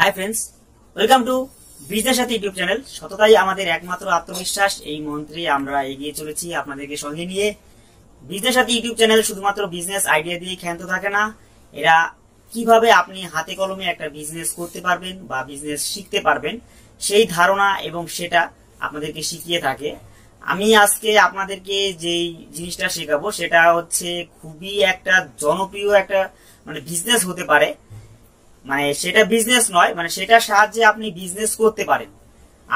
Hi friends welcome to business साथी YouTube channel. सतताई आमादेर एकमात्र आत्मविश्वास एई मंत्रे आमरा एगिये चलेछि आपनादेरके संगे निये। बिजनेस साथी यूट्यूब चैनल शुधुमात्र बिजनेस आइडिया दिये क्षान्त थाके ना, एरा किभाबे आपनि हाते कलमे एकटा बिजनेस करते पारबेन बा बिजनेस शिखते पारबेन सेई धारणा एबं सेटा आपनादेरके शिखिये थाके। आमि आजके आपनादेरके जेई जिनिसटा शेखाबो सेटा हच्छे खुबই একটা জনপ্রিয় একটা মানে বিজনেস হতে পারে, মানে সেটা বিজনেস নয়, মানে সেটার সাহায্যে আপনি বিজনেস করতে পারেন।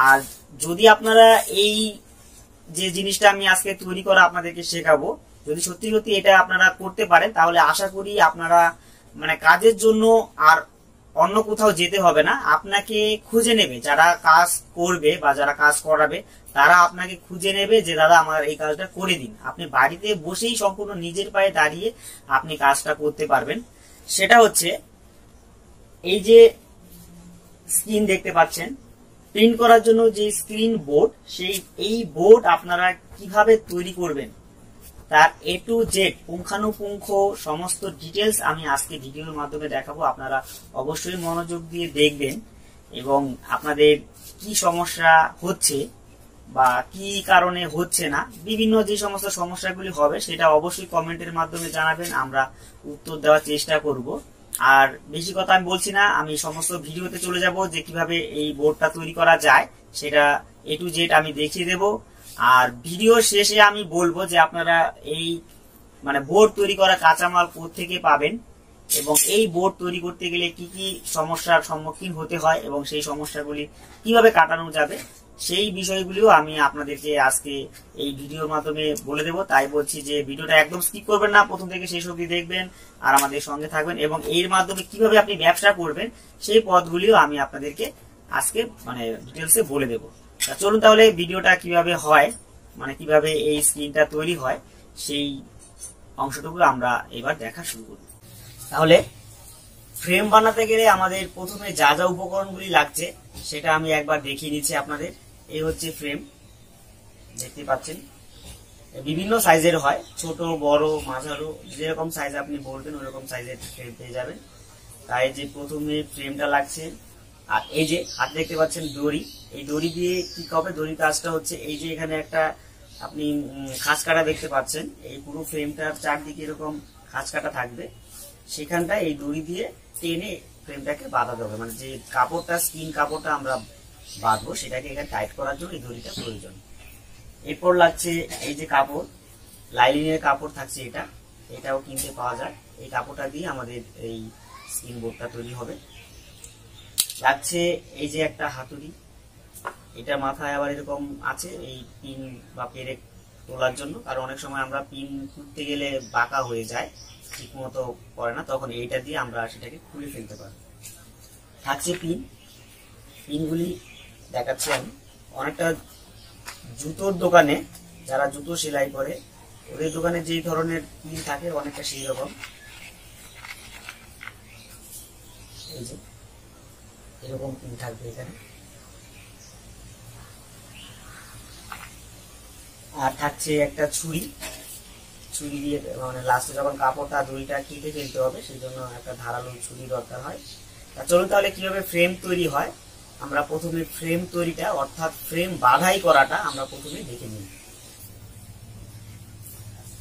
আর যদি আপনারা এই যে জিনিসটা আমি আজকে তৈরি করে আপনাদেরকে শেখাবো যদি সত্যি সত্যি এটা আপনারা করতে পারেন তাহলে আশা করি আপনারা মানে কাজের জন্য আর অন্য কোথাও যেতে হবে না, আপনাকে খুঁজে নেবে যারা কাজ করবে বা যারা কাজ করাবে তারা আপনাকে খুঁজে নেবে যে দাদা আমার এই কাজটা করে দিন। আপনি বাড়িতে বসেই সম্পূর্ণ নিজের পায়ে দাঁড়িয়ে আপনি কাজটা করতে পারবেন। সেটা হচ্ছে এই যে স্ক্রিন দেখতে পাচ্ছেন প্রিন্ট করার জন্য যে স্ক্রিন বোর্ড, সেই এই বোর্ড আপনারা কিভাবে তৈরি করবেন তার এ টু জেড পুঙ্খানুপুঙ্খ সমস্ত ডিটেলস আমি আজকে ভিডিওর মাধ্যমে দেখাবো। আপনারা অবশ্যই মনোযোগ দিয়ে দেখবেন এবং আপনাদের কি সমস্যা হচ্ছে বা কি কারণে হচ্ছে না, বিভিন্ন যে সমস্ত সমস্যাগুলি হবে সেটা অবশ্যই কমেন্টের মাধ্যমে জানাবেন, আমরা উত্তর দেওয়ার চেষ্টা করব। আর বেশি কথা আমি বলছি না, আমি সমস্ত ভিডিওতে চলে যাব যে কিভাবে এই বোর্ডটা তৈরি করা যায় সেটা এ টু জেড আমি দেখিয়ে দেব। আর ভিডিও শেষে আমি বলবো যে আপনারা এই মানে বোর্ড তৈরি করা কাঁচামাল কোথা থেকে পাবেন এবং এই বোর্ড তৈরি করতে গেলে কি কি সমস্যার সম্মুখীন হতে হয় এবং সেই সমস্যাগুলি কিভাবে কাটানো যাবে সেই বিষয়গুলিও আমি আপনাদেরকে আজকে এই ভিডিওর মাধ্যমে বলে দেব। তাই বলছি যে ভিডিওটা একদম স্কিপ করবেন না, প্রথম থেকে শেষ অবধি দেখবেন আর আমাদের সঙ্গে থাকবেন এবং এর মাধ্যমে কিভাবে আপনি ব্যবসা করবেন সেই পথগুলিও আমি আপনাদেরকে আজকে মানে ডিটেলসে বলে দেব। চলুন তাহলে ভিডিওটা কিভাবে হয় মানে কিভাবে এই স্ক্রিনটা তৈরি হয় সেই অংশটুকু আমরা এবার দেখা শুরু করি। তাহলে ফ্রেম বানাতে গেলে আমাদের প্রথমে যা যা উপকরণগুলি লাগছে সেটা আমি একবার দেখিয়ে দিচ্ছি আপনাদের। এই হচ্ছে ফ্রেম, দেখতে পাচ্ছেন বিভিন্ন সাইজের হয়, ছোট বড় মাঝারো যেরকম সাইজ আপনি বলবেন ওরকম সাইজের ফ্রেম পেয়ে যাবেন। তাই যে প্রথমে ফ্রেমটা লাগছে। আর এই যে হাত দেখতে পাচ্ছেন দড়ি, এই দড়ি দিয়ে কি হবে, দড়ির কাজটা হচ্ছে এই যে এখানে একটা আপনি খাঁজ কাটা দেখতে পাচ্ছেন, এই পুরো ফ্রেমটার চারদিকে এরকম খাঁজ কাটা থাকবে, সেখানটা এই দড়ি দিয়ে টেনে ফ্রেমটাকে বাঁধা দেবে, মানে যে কাপড়টা স্কিন কাপড়টা আমরা বাঁধবো সেটাকে এখানে টাইট করার জন্য এই দড়িটা প্রয়োজন। এরপর লাগছে এই যে কাপড়, লাইলিনের কাপড় থাকছে, এটা এটাও কিনতে পাওয়া যায়, এই কাপড়টা দিয়ে আমাদের এই স্কিন বোর্ডটা তৈরি হবে। লাগছে এই যে একটা হাতুড়ি, এটা মাথায় আবার এরকম আছে এই পিন বা পেরেক তোলার জন্য, কারণ অনেক সময় আমরা পিন খুঁজতে গেলে বাঁকা হয়ে যায় ঠিক মতো করে না, তখন এইটা দিয়ে আমরা সেটাকে খুলে ফেলতে পারি। থাকছে পিন, পিনগুলি দেখাচ্ছি আমি, অনেকটা জুতোর দোকানে যারা জুতো সেলাই করে ওদের দোকানে যেই ধরনের পিন থাকে অনেকটা সেই রকম, এই যে এরকম পিন থাকবে এখানে। আর থাকছে একটা ছুরি, ছুরি দিয়ে মানে লাস্টে যখন কাপড়টা দড়িটা কেটে ফেলতে হবে সেই জন্য একটা ধারালো ছুরি দরকার হয়। তা চলুন তাহলে কিভাবে ফ্রেম তৈরি হয় আমরা প্রথমে ফ্রেম তৈরিটা অর্থাৎ ফ্রেম বাঁধাই করাটা আমরা প্রথমে দেখে নিই।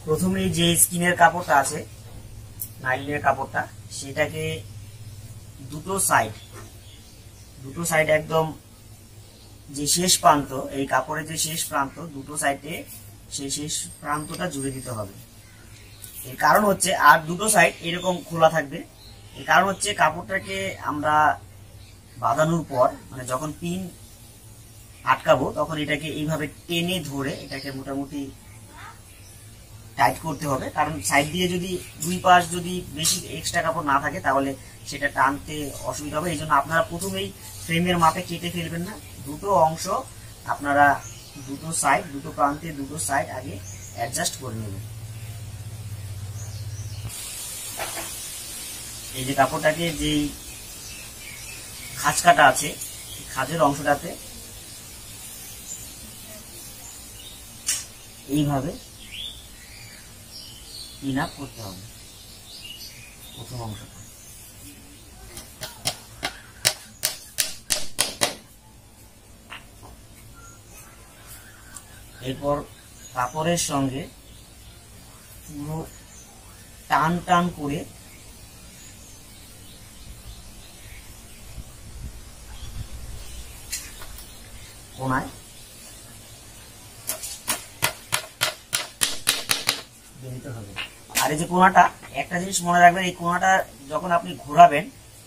প্রথমে যে স্কিনের কাপড়টা আছে নাইলনের কাপড়টা সেটাকে দুটো সাইড একদম যে শেষ প্রান্ত এই কাপড়ের যে শেষ প্রান্ত দুটো সাইডে সেই শেষ প্রান্তটা জুড়ে দিতে হবে। এর কারণ হচ্ছে আর দুটো সাইড এরকম খোলা থাকবে, এর কারণ হচ্ছে কাপড়টাকে আমরা বাঁধানোর পর মানে যখন পিন আটকাবো তখন এটাকে এইভাবে টেনে ধরে এটাকে মোটামুটি টাইট করতে হবে, কারণ সাইড দিয়ে যদি দুই পাশ যদি বেশি এক্সট্রা কাপড় না থাকে তাহলে সেটা টানতে অসুবিধা হবে। এই জন্য আপনারা প্রথমেই ফ্রেমের মাপে কেটে ফেলবেন না, দুটো অংশ আপনারা দুটো সাইড দুটো প্রান্তে দুটো সাইড আগে অ্যাডজাস্ট করে নেবেন। এই যে কাপড়টাকে যে খাঁজ কাটা আছে খাঁজের অংশটাতে এইভাবে পিন আপ করতে হবে প্রথম অংশটা। এরপর কাপড়ের সঙ্গে পুরো টান টান করে কোনায় বেঁধে হবে। আর এই যে কোনাটা একটা জিনিস মনে রাখবেন, এই কোনাটা যখন আপনি ঘোরাবেন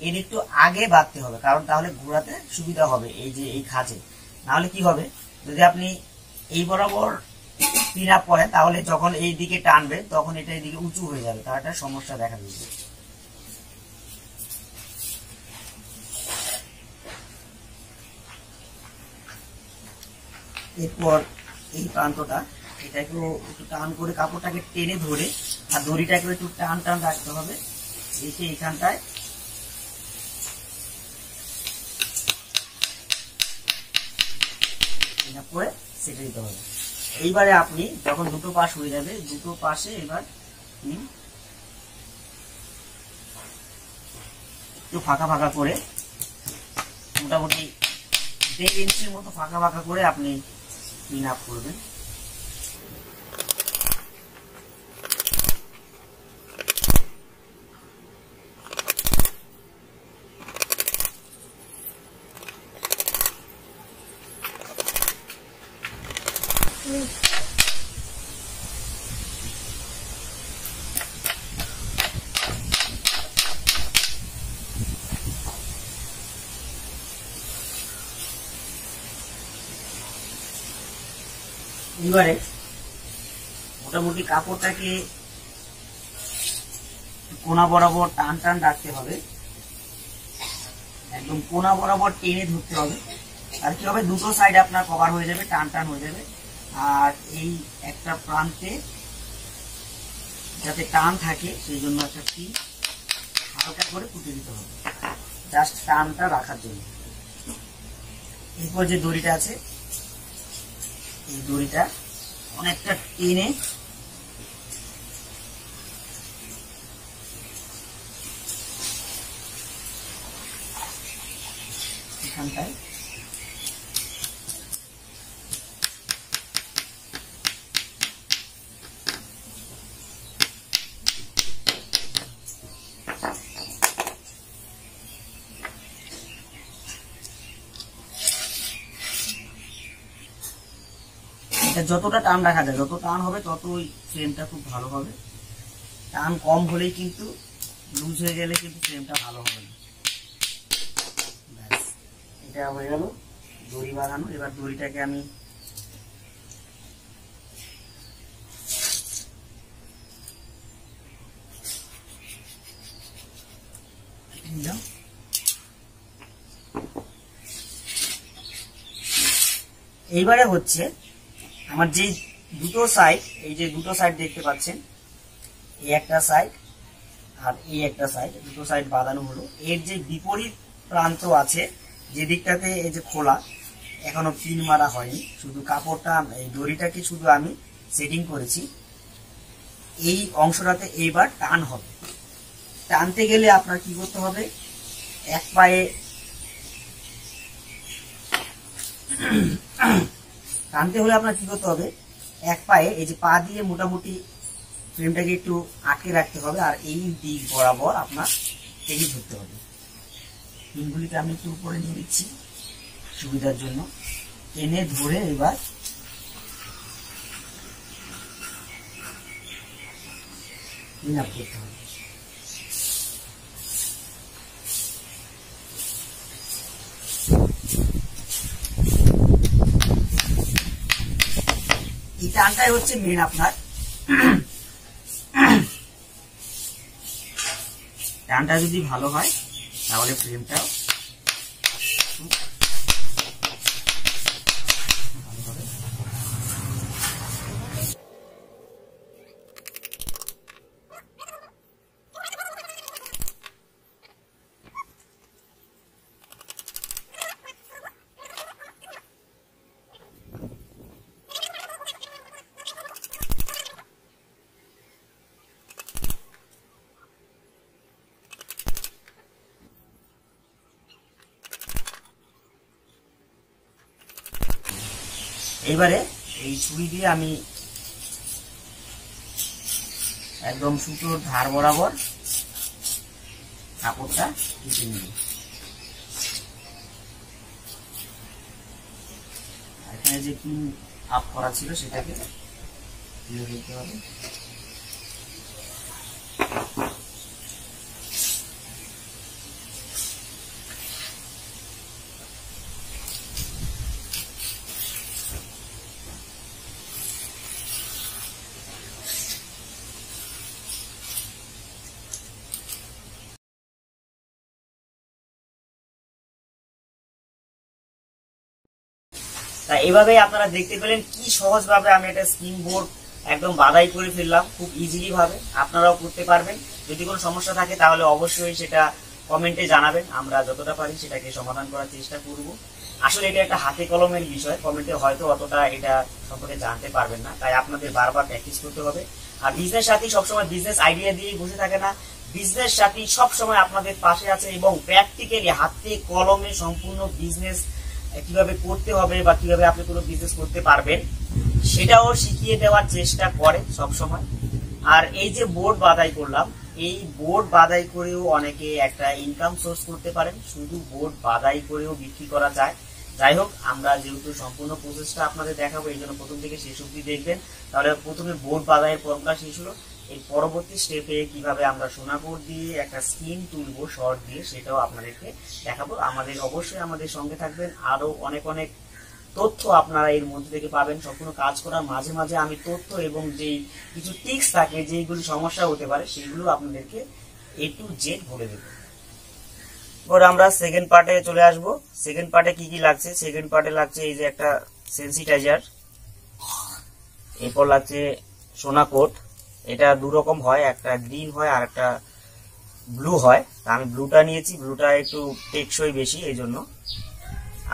এর একটু আগে বাঁধতে হবে, কারণ তাহলে ঘোরাতে সুবিধা হবে এই যে এই খাঁজে। নাহলে কি হবে, যদি আপনি এই বরাবর পিন আপ করেন তাহলে যখন এই দিকে টানবে তখন এটা এইদিকে উঁচু হয়ে যাবে, তার একটা সমস্যা দেখা দিবে। এরপর এই প্রান্তটা এটা একটু টান করে কাপড়টাকে টেনে ধরে আর দড়িটাকে একটু টান টান রাখতে হবে, রেখে এইখানটায় করে সেটে দিতে হবে। এইবারে আপনি যখন দুটো পাশ হয়ে যাবে, দুটো পাশে এবার একটু ফাঁকা ফাঁকা করে মোটামুটি 1.5 ইঞ্চির মতো ফাঁকা ফাঁকা করে আপনি পিন আপ করবেন। এবারে মোটামুটি কাপড়টাকে কোনা বরাবর টান টান রাখতে হবে, একদম কোনা বরাবর টেনে ধরতে হবে। আর কি হবে, দুটো সাইড আপনার কভার হয়ে যাবে, টান টান হয়ে যাবে। আর এই একটা প্রান্তে যাতে টান থাকে সেই জন্য একটা পিন হালকা করে পুঁতে দিতে হবে, জাস্ট টানটা রাখার জন্য। এরপর যে দড়িটা আছে এই দড়িটা অনেকটা টেনে এখানটায় যতটা টান রাখা যায়, যত টান হবে তত ওই ফ্রেমটা খুব ভালো হবে। টান কম হলেই কিন্তু লুজ হয়ে গেলে কিন্তু ফ্রেমটা ভালো হবে না। ব্যাস, এটা হয়ে গেল দড়ি বাঁধানো। এবার দড়িটাকে আমি এইবারে হচ্ছে আমার যে দুটো সাইড, এই যে দুটো সাইড দেখতে পাচ্ছেন, এই একটা সাইড আর এই একটা সাইড, দুটো সাইড বাঁধানো হলো। এর যে বিপরীত প্রান্ত আছে যে দিকটাতে এই যে খোলা এখনো পিন মারা হয়নি, শুধু কাপড়টা এই দড়িটাকে শুধু আমি সেটিং করেছি, এই অংশটাতে এইবার টান হবে। টানতে গেলে আপনার কি করতে হবে, এক পায়ে টানতে হলে আপনার কি করতে হবে, এক পায়ে এই যে পা দিয়ে মোটামুটি ফ্রেমটাকে একটু আটকে রাখতে হবে, আর এই দিক বরাবর আপনার টেনে ধরতে হবে। পিনগুলিকে আমি একটু উপরে নিয়ে নিচ্ছি সুবিধার জন্য, টেনে ধরে এবার পিন আপ করতে হবে। এই টানটাই হচ্ছে মেন আপনার, টানটা যদি ভালো হয় তাহলে ফ্রেমটাও ভালো হবে। এবারে এই ছুরি দিয়ে আমি একদম সুতোর ধার বরাবর কাপড়টা কেটে নিই। এখানে যে পিন আপ করা ছিল সেটাকে দিয়ে দিতে হবে। এভাবেই আপনারা দেখতে পেলেন কি সহজ ভাবে আমি একটা স্কিম বোর্ড একদম বাধাই করে ফেললাম খুব ইজিলি ভাবে। আপনারাও করতে পারবেন, যদি কোনো সমস্যা থাকে তাহলে অবশ্যই সেটা কমেন্টে জানাবেন, আমরা যতটা পারি সেটাকে সমাধান করার চেষ্টা করব। আসলে এটা একটা হাতে কলমের বিষয়, কমেন্টে হয়তো অতটা এটা সম্পর্কে জানতে পারবেন না, তাই আপনাদের বারবার প্র্যাকটিস করতে হবে। আর বিজনেস সাথী সবসময় বিজনেস আইডিয়া দিয়ে বসে থাকে না, বিজনেস সাথী সবসময় আপনাদের পাশে আছে এবং প্র্যাকটিক্যালি হাতে কলমে সম্পূর্ণ বিজনেস কিভাবে করতে হবে বা কিভাবে আপনি কোনো বিজনেস করতে পারবেন সেটাও শিখিয়ে দেওয়ার চেষ্টা করে সবসময়। আর এই যে বোর্ড বাধাই করলাম, এই বোর্ড বাধাই করেও অনেকে একটা ইনকাম সোর্স করতে পারেন, শুধু বোর্ড বাধাই করেও বিক্রি করা যায়। যাই হোক, আমরা যেহেতু সম্পূর্ণ প্রসেসটা আপনাদের দেখাবো, এই জন্য প্রথম থেকে শেষ অবধি দেখবেন। তাহলে প্রথমে বোর্ড বাধাইয়ের পরটা শেষ হলো, এই পরবর্তী স্টেপে কিভাবে আমরা সোনাকোট দিয়ে একটা স্কিম তুলবো শর্ট দিয়ে সেটাও আপনাদেরকে দেখাবো। আমাদের অবশ্যই আমাদের সঙ্গে থাকবেন, আরো অনেক অনেক তথ্য আপনারা এর মধ্যে থেকে পাবেন। সম্পূর্ণ কাজ করার মাঝে মাঝে আমি তথ্য এবং যেই কিছু টিপস থাকে যেইগুলো সমস্যা হতে পারে সেগুলো আপনাদেরকে এ টু জেড বলে দেবো। এবার আমরা সেকেন্ড পার্টে চলে আসবো। সেকেন্ড পার্টে কি কি লাগছে? সেকেন্ড পার্টে লাগছে এই যে একটা সেন্সিটাইজার, এরপর লাগছে সোনাকোট। এটা দুরকম হয়, একটা গ্রিন হয় আর একটা ব্লু হয়, আমি ব্লুটা নিয়েছি, ব্লুটা একটু টেকসই বেশি এই জন্য।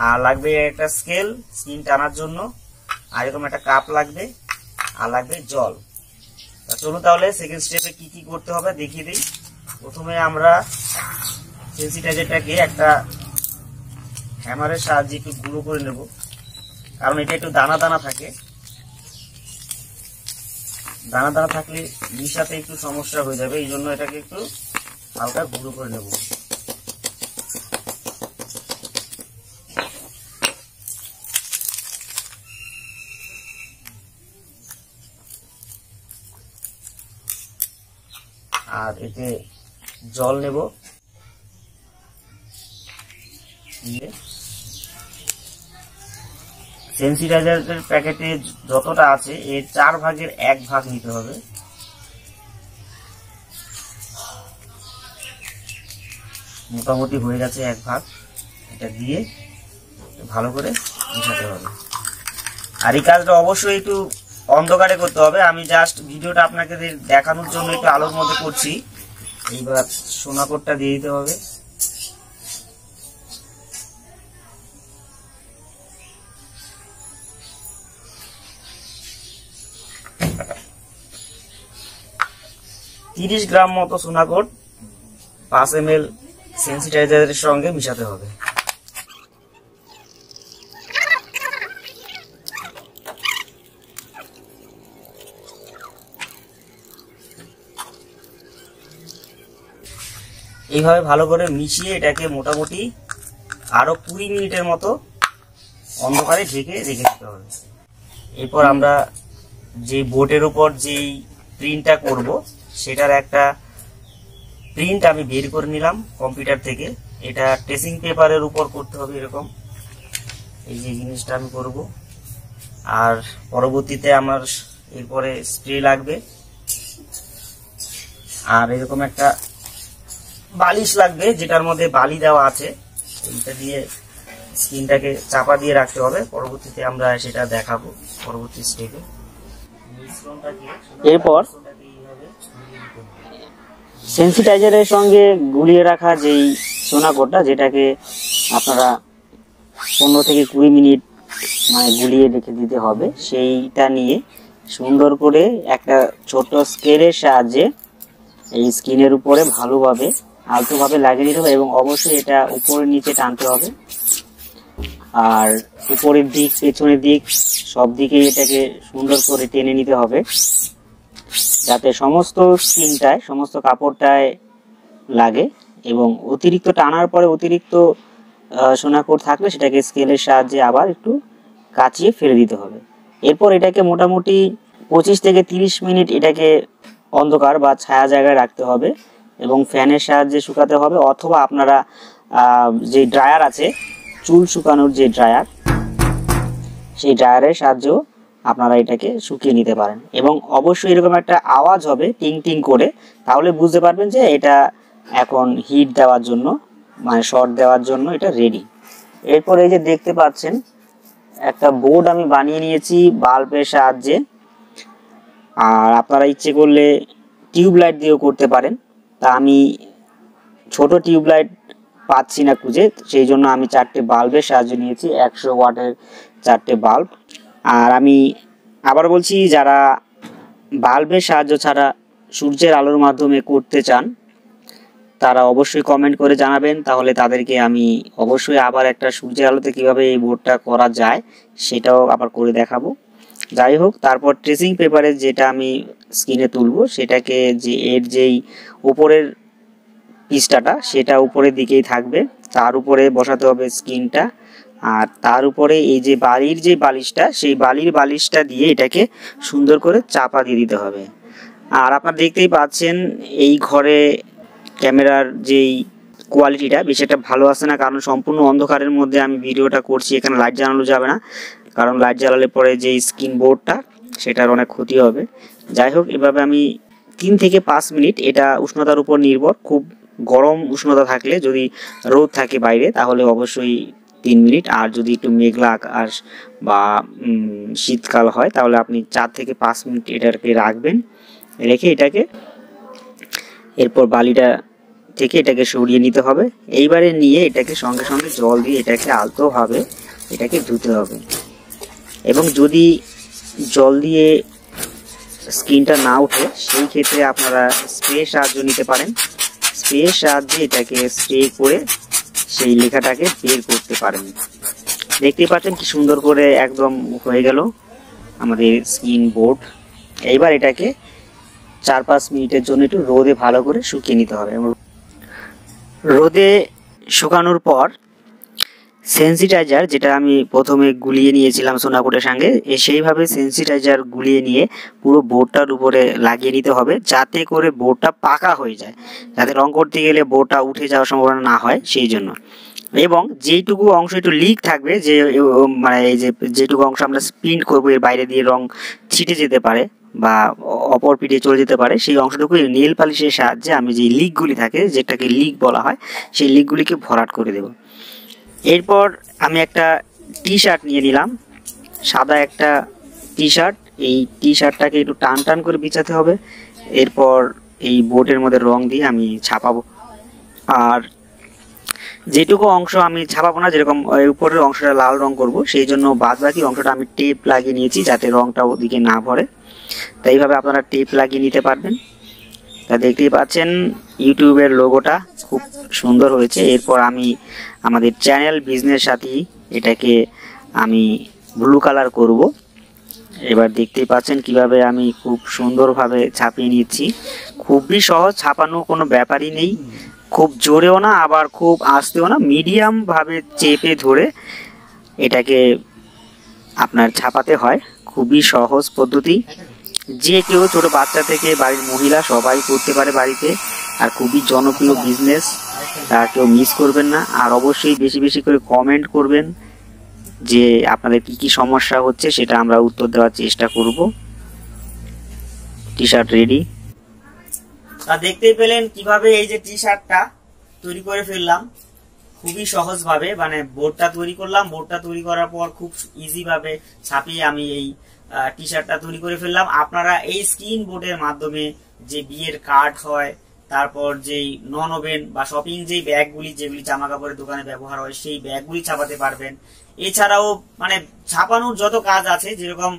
আর লাগবে একটা স্কেল স্কিন টানার জন্য, আর এরকম একটা কাপ লাগবে, আর লাগবে জল। চলুন তাহলে সেকেন্ড স্টেপে কি কি করতে হবে দেখিয়ে দিই। প্রথমে আমরা সেন্সিটাইজারটাকে একটা হ্যামারের সাহায্যে একটু গুঁড়ো করে নেব, কারণ এটা একটু দানা দানা থাকে, দানা দানা থাকলে মিশাতে একটু সমস্যা হয়ে যাবে, এই জন্য এটাকে একটু হালকা গুঁড়ো করে নেব। আর এতে জল নেব, সেন্সিটাইজারের প্যাকেটে যতটা আছে এর 4/1 ভাগ নিতে হবে। মোটামুটি হয়ে গেছে 1 ভাগ, এটা দিয়ে ভালো করে মিশাতে হবে। আর এই কাজটা অবশ্যই একটু অন্ধকারে করতে হবে, আমি জাস্ট ভিডিওটা আপনাকে দেখানোর জন্য একটু আলোর মধ্যে করছি। এইবার সোনাকোটটা দিয়ে দিতে হবে, তিরিশ গ্রাম মতো সোনাকোট 5 ml সেন্সিটাইজারের সঙ্গে মিশাতে হবে। এইভাবে ভালো করে মিশিয়ে এটাকে মোটামুটি আরো 20 মিনিটের মতো অন্ধকারে ঢেকে রেখে দিতে হবে। এরপর আমরা যে বোটের উপর যেই প্রিন্টটা করব সেটার একটা প্রিন্ট আমি বের করে নিলাম কম্পিউটার থেকে। এটা ট্রেসিং পেপারের উপর করতে হবে, এরকম এই যে জিনিসটা আমি করব। আর পরবর্তীতে আমার এরপরে স্প্রে লাগবে, আর এরকম একটা বালিশ লাগবে যেটার মধ্যে বালি দেওয়া আছে, এইটা দিয়ে স্কিনটাকে চাপা দিয়ে রাখতে হবে। পরবর্তীতে আমরা সেটা দেখাবো পরবর্তী স্টেপে। এরপর সেন্সিটাইজারের সঙ্গে গুলিয়ে রাখা যেই সোনাকোটটা, যেটাকে আপনারা 15 থেকে 20 মিনিট মানে গুলিয়ে রেখে দিতে হবে, সেইটা নিয়ে সুন্দর করে একটা ছোট স্কেলের সাহায্যে এই স্কিনের উপরে ভালোভাবে আলতোভাবে লাগিয়ে নিতে হবে, এবং অবশ্যই এটা উপরে নিচে টানতে হবে। আর উপরের দিক পেছনের দিক সব দিকে এটাকে সুন্দর করে টেনে নিতে হবে যাতে সমস্ত স্কিনটায় সমস্ত কাপড়টায় লাগে এবং অতিরিক্ত টানার পরে অতিরিক্ত সোনাকোর থাকলে সেটাকে স্কেলের সাহায্যে আবার একটু কাচিয়ে ফেলে দিতে হবে। এরপর এটাকে মোটামুটি 25 থেকে 30 মিনিট এটাকে অন্ধকার বা ছায়া জায়গায় রাখতে হবে এবং ফ্যানের সাহায্যে শুকাতে হবে অথবা আপনারা যে ড্রায়ার আছে চুল শুকানোর যে ড্রায়ার সেই ড্রায়ারের সাহায্যেও আপনারা এটাকে শুকিয়ে নিতে পারেন এবং অবশ্যই এরকম একটা আওয়াজ হবে টিং টিং করে, তাহলে বুঝতে পারবেন যে এটা এখন হিট দেওয়ার জন্য মানে শর্ট দেওয়ার জন্য এটা রেডি। এরপর এই যে দেখতে পাচ্ছেন একটা বোর্ড আমি বানিয়ে নিয়েছি বাল্বের সাহায্যে, আর আপনারা ইচ্ছে করলে টিউবলাইট দিয়েও করতে পারেন। তা আমি ছোট টিউবলাইট পাচ্ছি না খুঁজে, সেই জন্য আমি 4টে বাল্বের সাহায্য নিয়েছি, 100 ওয়াটের 4টে বাল্ব। আর আমি আবার বলছি, যারা বাল্বের সাহায্য ছাড়া সূর্যের আলোর মাধ্যমে করতে চান তারা অবশ্যই কমেন্ট করে জানাবেন, তাহলে তাদেরকে আমি অবশ্যই আবার একটা সূর্যের আলোতে কীভাবে এই বোর্ডটা করা যায় সেটাও আবার করে দেখাবো। যাই হোক, তারপর ট্রেসিং পেপারে যেটা আমি স্ক্রিনে তুলব সেটাকে যে এর যেই উপরের পিসটাটা সেটা উপরের দিকেই থাকবে, তার উপরে বসাতে হবে স্ক্রিনটা। আর তার উপরে এই যে বালির যে বালিশটা সেই বালিশটা দিয়ে এটাকে সুন্দর করে চাপা দিয়ে দিতে হবে। আর আপনারা দেখতেই পাচ্ছেন এই ঘরে ক্যামেরার যেই কোয়ালিটিটা বেশ একটা ভালো আসে না, কারণ সম্পূর্ণ অন্ধকারের মধ্যে আমি ভিডিওটা করছি। এখানে লাইট জ্বালানো যাবে না, কারণ লাইট জ্বালালে পরে যে স্ক্রিন বোর্ডটা সেটার অনেক ক্ষতি হবে। যাই হোক, এভাবে আমি 3 থেকে 5 মিনিট, এটা উষ্ণতার উপর নির্ভর, খুব গরম উষ্ণতা থাকলে যদি রোদ থাকে বাইরে তাহলে অবশ্যই 3 মিনিট, আর যদি একটু মেঘলা আকাশ বা শীতকাল হয় তাহলে আপনি 4 থেকে 5 মিনিট এটাকে রাখবেন। রেখে এটাকে এরপর বালিটা থেকে এটাকে সরিয়ে নিতে হবে। এইবারে নিয়ে এটাকে সঙ্গে সঙ্গে জল দিয়ে এটাকে আলতোভাবে এটাকে ধুতে হবে, এবং যদি জল দিয়ে স্কিনটা না ওঠে সেই ক্ষেত্রে আপনারা স্প্রে সাহায্য নিতে পারেন। স্প্রের সাহায্যে এটাকে স্প্রে করে সেই লেখাটাকে বের করতে পারেন। দেখতে পাচ্ছেন কি সুন্দর করে একদম হয়ে গেল আমাদের স্কিন বোর্ড। এইবার এটাকে 4-5 মিনিটের জন্য একটু রোদে ভালো করে শুকিয়ে নিতে হবে। রোদে শুকানোর পর সেন্সিটাইজার যেটা আমি প্রথমে গুলিয়ে নিয়েছিলাম সোনাকোটের সঙ্গে, সেইভাবে সেন্সিটাইজার গুলিয়ে নিয়ে পুরো বোর্ডটার উপরে লাগিয়ে নিতে হবে যাতে করে বোর্ডটা পাকা হয়ে যায়, যাতে রং করতে গেলে বোর্ডটা উঠে যাওয়ার সম্ভাবনা না হয় সেই জন্য। এবং যেইটুকু অংশ একটু লিক থাকবে, যে মানে এই যেটুকু অংশ আমরা প্রিন্ট করবো এর বাইরে দিয়ে রং ছিটে যেতে পারে বা অপর পিঠে চলে যেতে পারে, সেই অংশটুকু নেল পালিশের সাহায্যে আমি যে লিকগুলি থাকে যেটাকে লিক বলা হয় সেই লিকগুলিকে ভরাট করে দেব। এরপর আমি একটা টি-শার্ট নিয়ে নিলাম, সাদা একটা টি-শার্ট। এই টি-শার্টটাকে একটু টান করে বিছাতে হবে, এরপর এই বোর্ডের মধ্যে রং দিয়ে আমি ছাপাবো। আর যেটুকু অংশ আমি ছাপাবো না, যেরকম উপরের অংশটা লাল রং করব, সেই জন্য বাদবাকি অংশটা আমি টেপ লাগিয়ে নিয়েছি যাতে রংটা ওদিকে না ভরে। তাই এইভাবে আপনারা টেপ লাগিয়ে নিতে পারবেন। তা দেখতেই পাচ্ছেন ইউটিউবের লোগোটা খুব সুন্দর হয়েছে। এরপর আমি আমাদের চ্যানেল বিজনেস সাথী এটাকে আমি ব্লু কালার করব। এবার দেখতেই পাচ্ছেন কিভাবে আমি খুব সুন্দরভাবে ছাপিয়ে নিচ্ছি। খুবই সহজ, ছাপানো কোনো ব্যাপারই নেই, খুব জোরেও না আবার খুব আস্তেও না, মিডিয়ামভাবে চেপে ধরে এটাকে আপনার ছাপাতে হয়। খুবই সহজ পদ্ধতি, যে কেউ ছোটো বাচ্চা থেকে বাড়ির মহিলা সবাই করতে পারে বাড়িতে। আর খুবই জনপ্রিয় বিজনেস, আর কেউ মিস করবেন না। আর অবশ্যই বেশি বেশি করে কমেন্ট করবেন যে আপনাদের কি কি সমস্যা হচ্ছে, সেটা আমরা উত্তর দেওয়ার চেষ্টা করব। T shirt ready. তা দেখতেই পেলেন কিভাবে এই যে টি শার্টটা তৈরি করে ফেললাম খুবই সহজভাবে, মানে বোর্ডটা তৈরি করলাম। বোর্ডটা তৈরি করার পর খুব ইজিভাবে ছাপিয়ে আমি এই টি শার্টটা তৈরি করে ফেললাম। আপনারা এই স্ক্রিন বোর্ডের মাধ্যমে যে বিয়ের কার্ড হয়, তারপর যেই নন ওভেন বা শপিং যেই ব্যাগগুলি যেগুলি জামা কাপড়ের দোকানে ব্যবহার হয় সেই ব্যাগগুলি ছাপাতে পারবেন। এছাড়াও মানে ছাপানোর যত কাজ আছে, যেরকম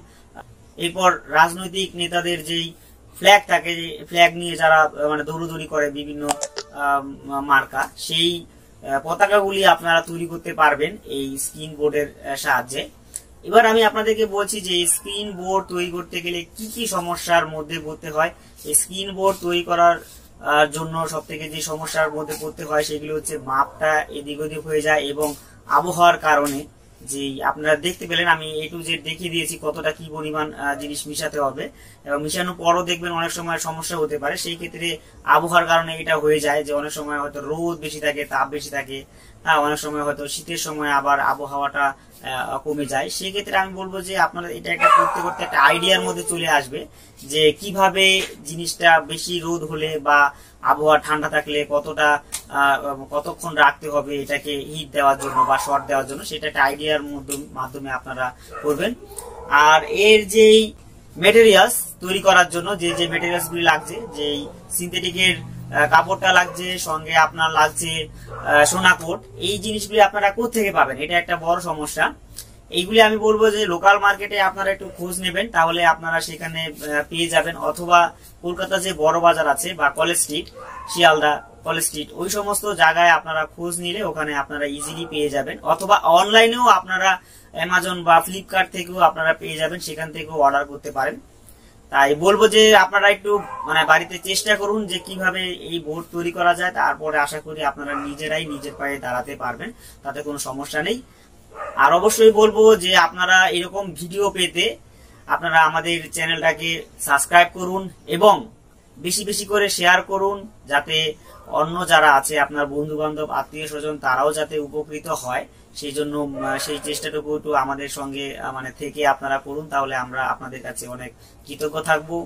এরপর রাজনৈতিক নেতাদের যেই ফ্ল্যাগ থাকে, ফ্ল্যাগ নিয়ে যারা মানে দৌড়দৌড়ি করে বিভিন্ন মার্কা, সেই পতাকাগুলি আপনারা তৈরি করতে পারবেন এই স্ক্রিন বোর্ডের সাহায্যে। এবার আমি আপনাদেরকে বলছি যে স্ক্রিন বোর্ড তৈরি করতে গেলে কি কি সমস্যার মধ্যে পড়তে হয়। স্ক্রিন বোর্ড তৈরি করার জন্য সবথেকে যে সমস্যার মধ্যে পড়তে হয় সেগুলো হচ্ছে মাপটা এদিক ওদিক হয়ে যায় এবং আবহাওয়ার কারণে, যে আপনারা দেখতে পেলেন আমি এ টু জেড দেখিয়ে দিয়েছি কতটা কি পরিমাণ জিনিস মিশাতে হবে, এবং মিশানোর পরও দেখবেন অনেক সময় সমস্যা হতে পারে। সেই ক্ষেত্রে আবহাওয়ার কারণে এটা হয়ে যায় যে অনেক সময় হয়তো রোদ বেশি থাকে, তাপ বেশি থাকে, অনেক সময় হয়তো শীতের সময় আবার আবহাওয়াটা কমে যায়। সেই ক্ষেত্রে আমি বলবো যে আপনারা এটা একটা করতে করতে একটা আইডিয়ার মধ্যে চলে আসবে যে কিভাবে জিনিসটা বেশি রোদ হলে বা আবহাওয়া ঠান্ডা থাকলে কতটা কতক্ষণ রাখতে হবে এটাকে হিট দেওয়ার জন্য বা শর্ট দেওয়ার জন্য, সেটা একটা আইডিয়ার মাধ্যমে আপনারা করবেন। আর এর যেই মেটেরিয়ালস তৈরি করার জন্য যে মেটেরিয়ালস গুলি লাগছে, যেই সিনথেটিকের কাপড়টা লাগছে, সঙ্গে আপনার লাগছে সোনাকোট, এই জিনিসগুলি আপনারা কোত্থেকে পাবেন এটা একটা বড় সমস্যা। এইগুলি আমি বলবো যে লোকাল মার্কেটে আপনারা একটু খোঁজ নেবেন, তাহলে আপনারা সেখানে পেয়ে যাবেন, অথবা কলকাতা যে বড় বাজার আছে বা college street, Sealdah college street, ওই সমস্ত জায়গায় আপনারা খোঁজ নিলে ওখানে আপনারা ইজিলি পেয়ে যাবেন, অথবা অনলাইনেও আপনারা অ্যামাজন বা ফ্লিপকার্ট থেকেও আপনারা পেয়ে যাবেন, সেখান থেকেও অর্ডার করতে পারেন। তাই বলবো যে আপনারা একটু মানে বাড়িতে চেষ্টা করুন যে কিভাবে এই বোর্ড তৈরি করা যায়, তারপরে আশা করি আপনারা নিজেরাই নিজের পায়ে দাঁড়াতে পারবেন, তাতে কোনো সমস্যা নেই। আর অবশ্যই বলবো যে আপনারা এরকম ভিডিও পেতে আপনারা আমাদের চ্যানেলটাকে সাবস্ক্রাইব করুন এবং বেশি বেশি করে শেয়ার করুন, যাতে অন্য যারা আছে আপনার বন্ধু বান্ধব আত্মীয় স্বজন তারাও যাতে উপকৃত হয়, সেই জন্য সেই চেষ্টাটুকু একটু আমাদের সঙ্গে মানে থেকে আপনারা করুন, তাহলে আমরা আপনাদের কাছে অনেক কৃতজ্ঞ থাকবো।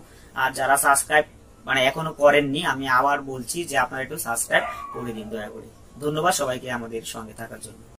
আর যারা সাবস্ক্রাইব মানে এখনো করেননি, আমি আবার বলছি যে আপনারা একটু সাবস্ক্রাইব করে দিন দয়া করে। ধন্যবাদ সবাইকে আমাদের সঙ্গে থাকার জন্য।